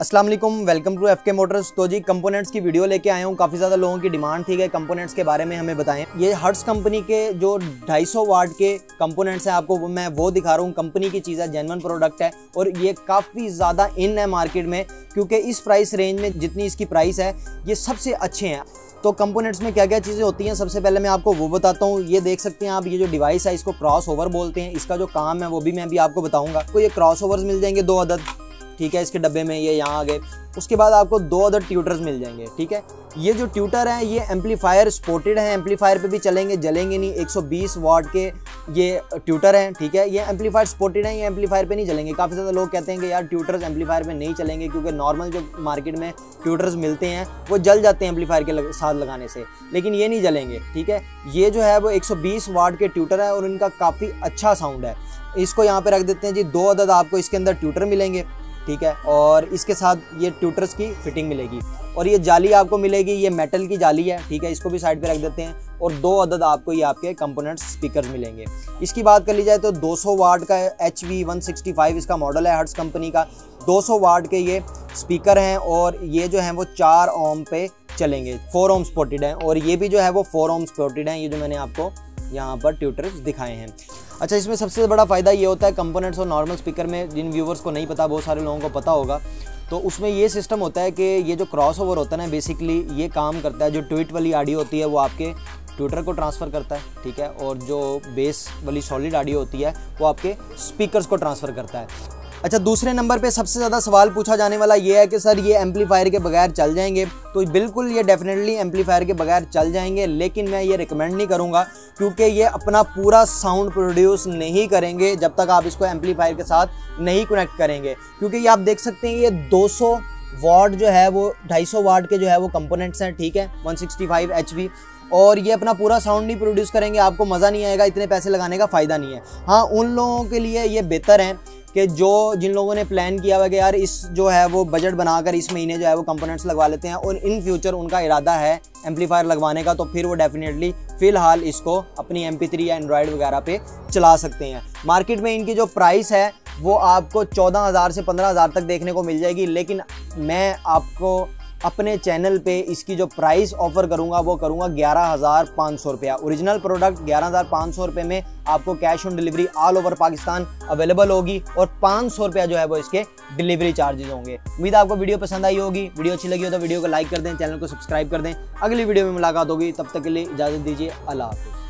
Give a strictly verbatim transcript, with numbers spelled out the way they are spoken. अस्सलाम वालेकुम, welcome to F K motors. तो जी कंपोनेंट्स की वीडियो लेके आया हूँ। काफ़ी ज़्यादा लोगों की डिमांड थी कि कंपोनेंट्स के बारे में हमें बताएं। ये हर्ट्स कंपनी के जो दो सौ पचास वाट के कंपोनेंट्स हैं, आपको मैं वो दिखा रहा हूँ। कंपनी की चीज़ है, जेन्युइन प्रोडक्ट है और ये काफ़ी ज़्यादा इन है मार्केट में, क्योंकि इस प्राइस रेंज में जितनी इसकी प्राइस है ये सबसे अच्छे हैं। तो कंपोनेंट्स में क्या क्या चीज़ें होती हैं, सबसे पहले मैं आपको वो बताता हूँ। ये देख सकते हैं आप, ये जो डिवाइस है इसको क्रॉस ओवर बोलते हैं। इसका जो काम है वो भी मैं अभी आपको बताऊँगा। तो ये क्रॉस ओवर्स मिल जाएंगे दो अदद, ठीक है, इसके डब्बे में ये यहाँ आ गए। उसके बाद आपको दो अदर ट्यूटर्स मिल जाएंगे, ठीक है। ये जो ट्यूटर हैं ये एम्पलीफायर सपोर्टेड हैं, एम्पलीफायर पे भी चलेंगे, जलेंगे नहीं। एक सौ बीस वाट के ये ट्यूटर हैं, ठीक है। ये एम्पलीफायर सपोर्टेड हैं, ये एम्पलीफायर पे नहीं चलेंगे। काफ़ी ज़्यादा लोग कहते हैं कि यार ट्यूटर्स एम्पलीफायर पे नहीं चलेंगे, क्योंकि नॉर्मल जो मार्केट में ट्यूटर्स मिलते हैं वो जल जाते हैं एम्पलीफायर के लग, साथ लगाने से, लेकिन ये नहीं जलेंगे, ठीक है। ये जो है वो एक सौ बीस वाट के ट्यूटर है और इनका काफ़ी अच्छा साउंड है। इसको यहाँ पर रख देते हैं जी, दो अदद आपको इसके अंदर ट्यूटर मिलेंगे, ठीक है, और इसके साथ ये ट्यूटर्स की फिटिंग मिलेगी। और ये जाली आपको मिलेगी, ये मेटल की जाली है, ठीक है, इसको भी साइड पे रख देते हैं। और दो अदद आपको ये आपके कंपोनेंट्स स्पीकर्स मिलेंगे। इसकी बात कर ली जाए तो दो सौ वाट का H V one sixty five इसका मॉडल है, हर्ट्स कंपनी का। दो सौ वाट के ये स्पीकर हैं और ये जो हैं वो चार ओम पे चलेंगे, फोर ओम सपोर्टेड हैं। और ये भी जो है वो फोर ओम सपोर्टेड हैं, ये जो मैंने आपको यहाँ पर ट्यूटर्स दिखाए हैं। अच्छा, इसमें सबसे बड़ा फ़ायदा ये होता है कंपोनेंट्स और नॉर्मल स्पीकर में, जिन व्यूवर्स को नहीं पता, बहुत सारे लोगों को पता होगा, तो उसमें ये सिस्टम होता है कि ये जो क्रॉस ओवर होता है ना, बेसिकली ये काम करता है। जो ट्विट वाली ऑडियो होती है वो आपके ट्यूटर को ट्रांसफ़र करता है, ठीक है, और जो बेस वाली सॉलिड ऑडियो होती है वो आपके स्पीकर्स को ट्रांसफ़र करता है। अच्छा, दूसरे नंबर पे सबसे ज़्यादा सवाल पूछा जाने वाला ये है कि सर ये एम्पलीफायर के बगैर चल जाएंगे। तो बिल्कुल ये डेफिनेटली एम्पलीफायर के बगैर चल जाएंगे, लेकिन मैं ये रिकमेंड नहीं करूँगा, क्योंकि ये अपना पूरा साउंड प्रोड्यूस नहीं करेंगे जब तक आप इसको एम्पलीफायर के साथ नहीं कनेक्ट करेंगे। क्योंकि ये आप देख सकते हैं, ये दो सौ वाट जो है वो दो सौ पचास वाट के जो है वो कंपोनेंट्स हैं, ठीक है, वन सिक्सटी फाइव एचवी, और ये अपना पूरा साउंड नहीं प्रोड्यूस करेंगे। आपको मज़ा नहीं आएगा, इतने पैसे लगाने का फ़ायदा नहीं है। हाँ, उन लोगों के लिए ये बेहतर है कि जो जिन लोगों ने प्लान किया हुआ कि यार इस जो है वो बजट बनाकर इस महीने जो है वो कंपोनेंट्स लगवा लेते हैं और इन फ्यूचर उनका इरादा है एम्पलीफायर लगवाने का, तो फिर वो डेफिनेटली फ़िलहाल इसको अपनी एम पी थ्री या एंड्रॉयड वगैरह पे चला सकते हैं। मार्केट में इनकी जो प्राइस है वो आपको चौदह हज़ार से पंद्रह हज़ार तक देखने को मिल जाएगी, लेकिन मैं आपको अपने चैनल पे इसकी जो प्राइस ऑफ़र करूंगा वो करूंगा ग्यारह हज़ार पाँच सौ रुपया। ओरिजिनल प्रोडक्ट ग्यारह हज़ार पाँच सौ रुपये में आपको cash on delivery all over Pakistan available होगी और पाँच सौ रुपया जो है वो इसके डिलीवरी चार्जेस होंगे। उम्मीद है आपको वीडियो पसंद आई होगी। वीडियो अच्छी लगी हो तो वीडियो को लाइक कर दें, चैनल को सब्सक्राइब कर दें। अगली वीडियो में मुलाकात होगी, तब तक के लिए इजाज़त दीजिए। अल्लाह हाफ़िज़।